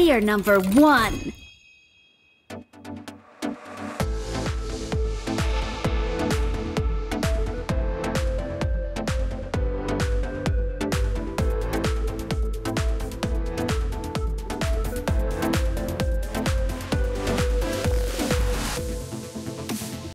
We are number 1.